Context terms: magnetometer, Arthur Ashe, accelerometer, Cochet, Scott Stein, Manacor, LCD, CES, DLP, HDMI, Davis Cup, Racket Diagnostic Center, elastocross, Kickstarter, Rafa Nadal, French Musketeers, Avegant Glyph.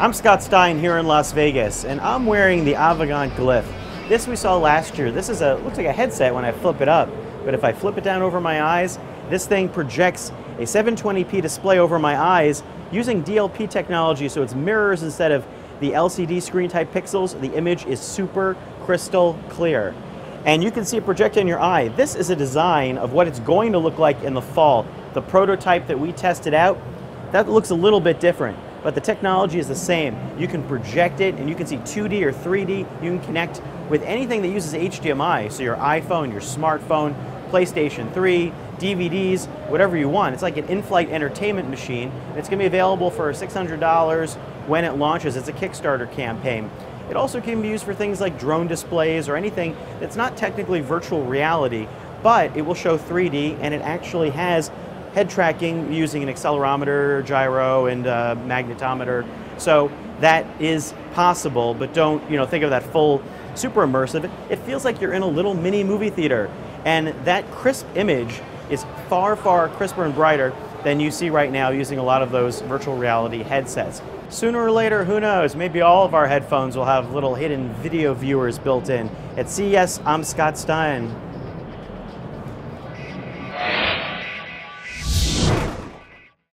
I'm Scott Stein here in Las Vegas, and I'm wearing the Avegant Glyph. This we saw last year. This is looks like a headset when I flip it up, but if I flip it down over my eyes, this thing projects a 720p display over my eyes using DLP technology, so it's mirrors instead of the LCD screen type pixels. The image is super crystal clear. And you can see it projected in your eye. This is a design of what it's going to look like in the fall. The prototype that we tested out, that looks a little bit different, but the technology is the same. You can project it and you can see 2D or 3D. You can connect with anything that uses HDMI, so your iPhone, your smartphone, PlayStation 3, DVDs, whatever you want. It's like an in-flight entertainment machine. It's going to be available for $600 when it launches. It's a Kickstarter campaign. It also can be used for things like drone displays or anything that's not technically virtual reality, but it will show 3D, and it actually has head tracking using an accelerometer, gyro, and magnetometer. So that is possible, but don't think of that full super immersive. It feels like you're in a little mini movie theater, and that crisp image is far, far crisper and brighter than you see right now using a lot of those virtual reality headsets. Sooner or later, who knows, maybe all of our headphones will have little hidden video viewers built in. At CES, I'm Scott Stein.